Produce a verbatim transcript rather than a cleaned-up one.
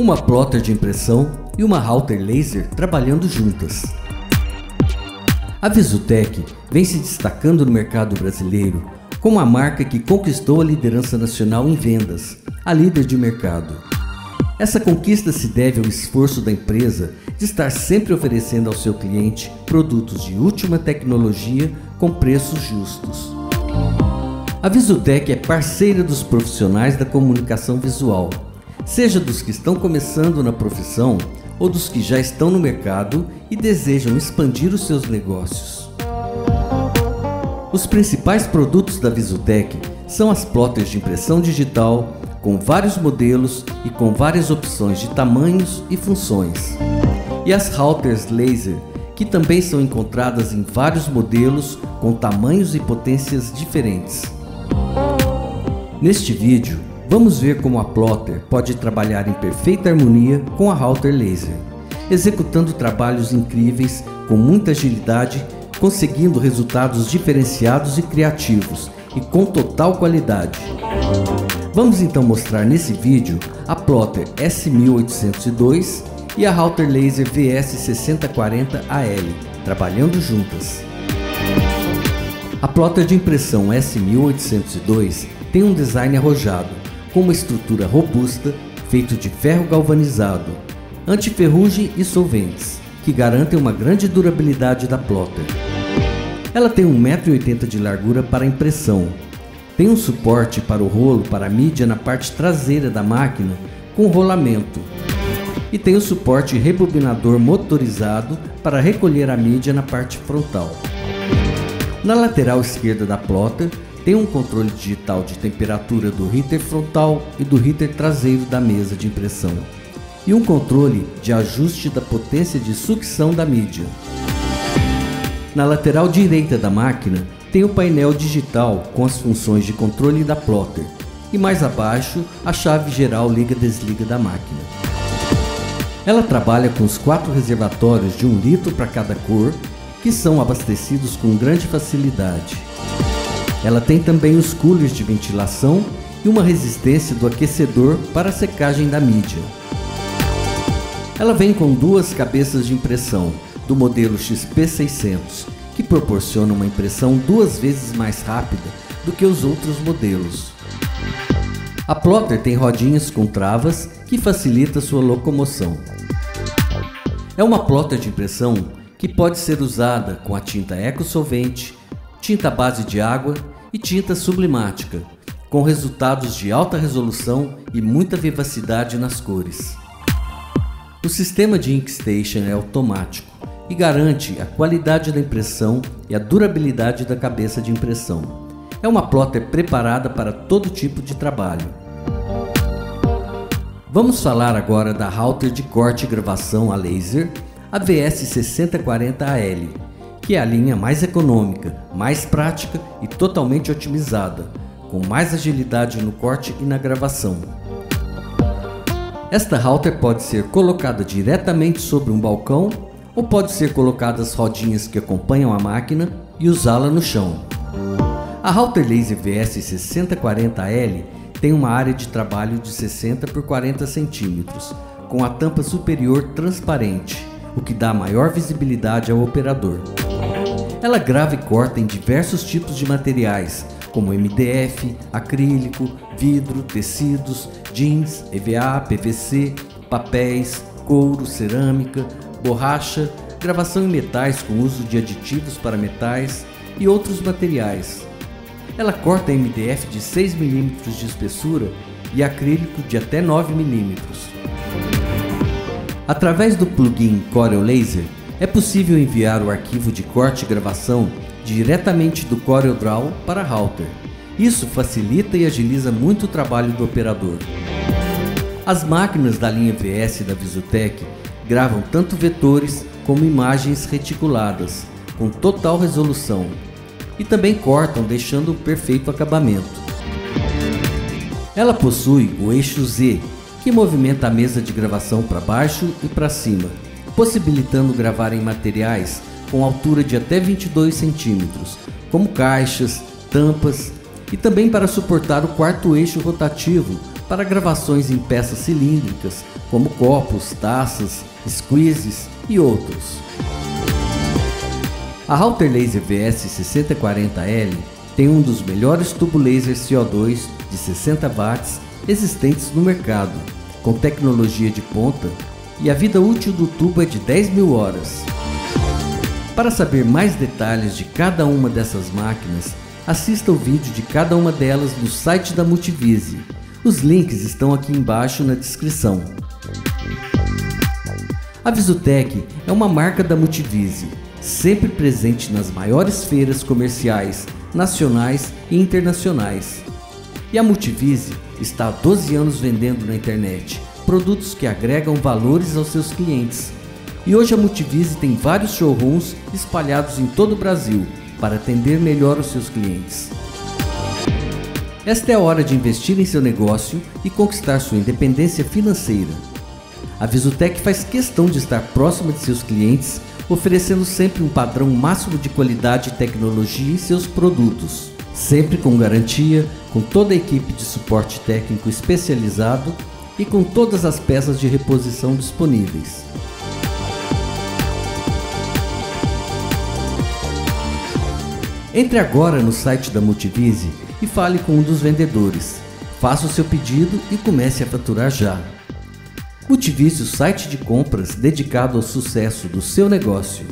uma plotter de impressão e uma router laser trabalhando juntas. A Visutec vem se destacando no mercado brasileiro como a marca que conquistou a liderança nacional em vendas, a líder de mercado. Essa conquista se deve ao esforço da empresa de estar sempre oferecendo ao seu cliente produtos de última tecnologia com preços justos. A Visutec é parceira dos profissionais da comunicação visual, seja dos que estão começando na profissão ou dos que já estão no mercado e desejam expandir os seus negócios. Os principais produtos da Visutec são as plotters de impressão digital, com vários modelos e com várias opções de tamanhos e funções, e as routers laser, que também são encontradas em vários modelos com tamanhos e potências diferentes. Neste vídeo, vamos ver como a plotter pode trabalhar em perfeita harmonia com a router laser, executando trabalhos incríveis com muita agilidade, conseguindo resultados diferenciados e criativos e com total qualidade. Vamos então mostrar nesse vídeo a plotter S mil oitocentos e dois e a router laser V S seis mil e quarenta A L trabalhando juntas. A plotter de impressão S mil oitocentos e dois tem um design arrojado, com uma estrutura robusta, feito de ferro galvanizado, antiferrugem e solventes, que garantem uma grande durabilidade da plotter. Ela tem um metro e oitenta de largura para impressão. Tem um suporte para o rolo para a mídia na parte traseira da máquina com rolamento. E tem o suporte rebobinador motorizado para recolher a mídia na parte frontal. Na lateral esquerda da plotter, tem um controle digital de temperatura do heater frontal e do heater traseiro da mesa de impressão, e um controle de ajuste da potência de sucção da mídia. Na lateral direita da máquina tem o painel digital com as funções de controle da plotter, e mais abaixo a chave geral liga-desliga da máquina. Ela trabalha com os quatro reservatórios de um litro para cada cor, que são abastecidos com grande facilidade. Ela tem também os coolers de ventilação e uma resistência do aquecedor para a secagem da mídia. Ela vem com duas cabeças de impressão do modelo X P seiscentos, que proporciona uma impressão duas vezes mais rápida do que os outros modelos. A plotter tem rodinhas com travas que facilita sua locomoção. É uma plotter de impressão que pode ser usada com a tinta eco-solvente, tinta à base de água e tinta sublimática, com resultados de alta resolução e muita vivacidade nas cores. O sistema de InkStation é automático e garante a qualidade da impressão e a durabilidade da cabeça de impressão. É uma plotter preparada para todo tipo de trabalho. Vamos falar agora da router de corte e gravação a laser, a V S seis mil e quarenta A L. Que é a linha mais econômica, mais prática e totalmente otimizada, com mais agilidade no corte e na gravação. Esta router pode ser colocada diretamente sobre um balcão ou pode ser colocada as rodinhas que acompanham a máquina e usá-la no chão. A router laser V S seis mil e quarenta A L tem uma área de trabalho de sessenta por quarenta centímetros, com a tampa superior transparente, o que dá maior visibilidade ao operador. Ela grava e corta em diversos tipos de materiais, como M D F, acrílico, vidro, tecidos, jeans, E V A, P V C, papéis, couro, cerâmica, borracha, gravação em metais com uso de aditivos para metais e outros materiais. Ela corta M D F de seis milímetros de espessura e acrílico de até nove milímetros. Através do plugin Corel Laser, é possível enviar o arquivo de corte e gravação diretamente do CorelDRAW para a router. Isso facilita e agiliza muito o trabalho do operador. As máquinas da linha V S da Visutec gravam tanto vetores como imagens reticuladas, com total resolução, e também cortam deixando o perfeito acabamento. Ela possui o eixo Z, que movimenta a mesa de gravação para baixo e para cima, possibilitando gravar em materiais com altura de até vinte e dois centímetros, como caixas, tampas, e também para suportar o quarto eixo rotativo, para gravações em peças cilíndricas, como copos, taças, squeezes e outros. A Router Laser V S seis zero quatro zero A L tem um dos melhores tubo laser C O dois de sessenta watts existentes no mercado, com tecnologia de ponta, e a vida útil do tubo é de dez mil horas. Para saber mais detalhes de cada uma dessas máquinas, assista o vídeo de cada uma delas no site da Multivise. Os links estão aqui embaixo na descrição. A Visutec é uma marca da Multivise, sempre presente nas maiores feiras comerciais, nacionais e internacionais. E a Multivise está há doze anos vendendo na internet produtos que agregam valores aos seus clientes. E hoje a Multivise tem vários showrooms espalhados em todo o Brasil, para atender melhor os seus clientes. Esta é a hora de investir em seu negócio e conquistar sua independência financeira. A Visutec faz questão de estar próxima de seus clientes, oferecendo sempre um padrão máximo de qualidade e tecnologia em seus produtos, sempre com garantia, com toda a equipe de suporte técnico especializado e com todas as peças de reposição disponíveis. Entre agora no site da Multivise e fale com um dos vendedores. Faça o seu pedido e comece a faturar já. Multivise, o site de compras dedicado ao sucesso do seu negócio.